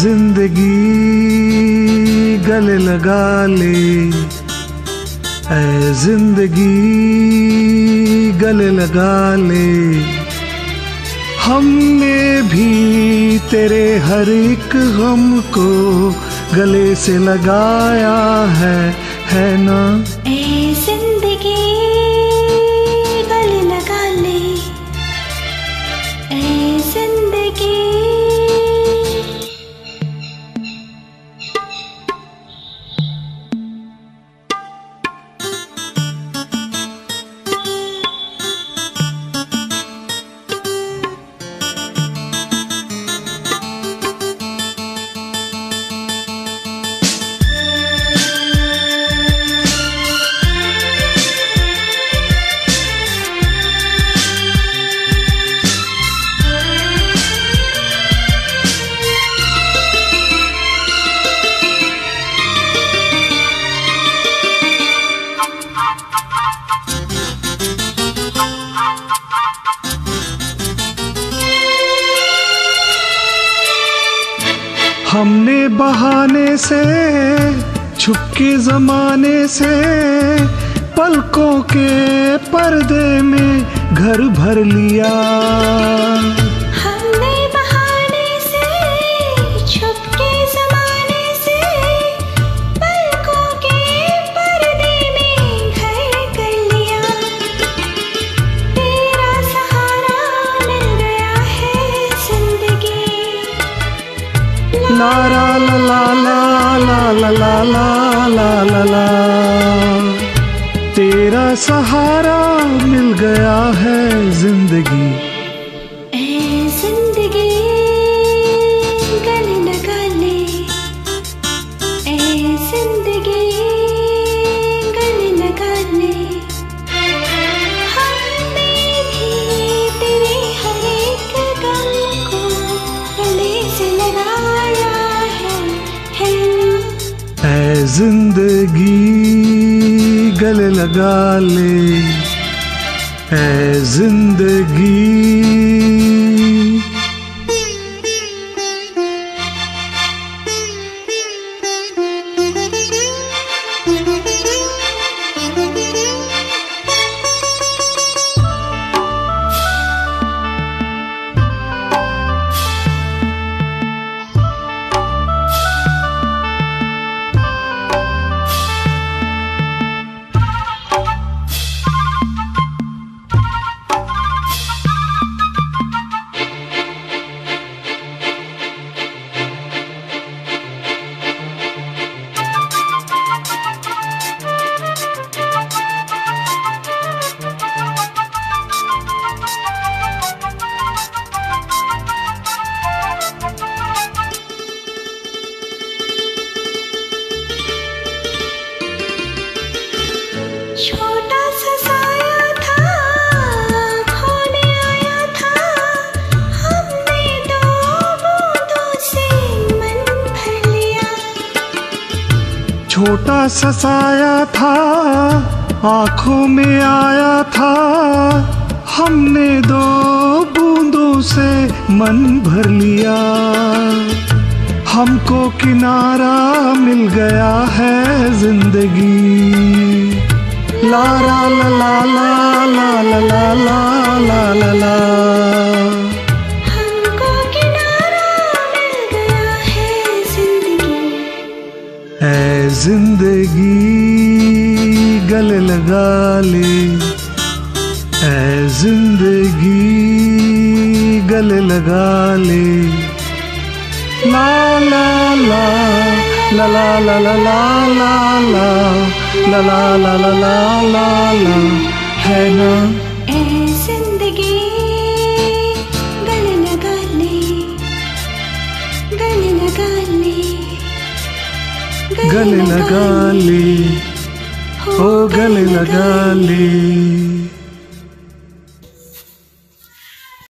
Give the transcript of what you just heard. जिंदगी गले लगा ले, ऐ जिंदगी गले लगा ले। हमने भी तेरे हर एक गम को गले से लगाया है ना। ऐ जिंदगी गले लगा ले, ऐ जिंदगी। हमने बहाने से, छुपके जमाने से, पलकों के पर्दे में घर भर लिया। हमने बहाने से, छुपके जमाने से, पलकों के पर्दे में घर कर लिया। तेरा सहारा मिल गया है जिंदगी। ला ला ला ला ला ला ला ला ला ला। तेरा सहारा मिल गया है जिंदगी। ऐ जिंदगी गले लगा ले, ऐ जिंदगी गले लगा ले। हमने भी तेरे हर एक गम को गले से लगाया है। ऐ जिंदगी गले लगा ले, ऐ जिंदगी। छोटा सा साया था, खोने आया था, हमने दो बूंदों से मन भर लिया। छोटा सा साया था, आंखों में आया था, हमने दो बूंदों से मन भर लिया। हमको किनारा मिल गया है जिंदगी। ला ला ला ला ला ला ला ला ला ला ला। हमको किनारा मिल गया है जिंदगी। ऐ जिंदगी गले लगा ले, ऐ जिंदगी गले लगा ले। ला ला ला ला ला ला ला ला ला ला ला ला ला ला ला ला, है ना। ऐ जिंदगी गले लगा ले, गले लगा ले, गले लगा ले, ओ गले लगा ले।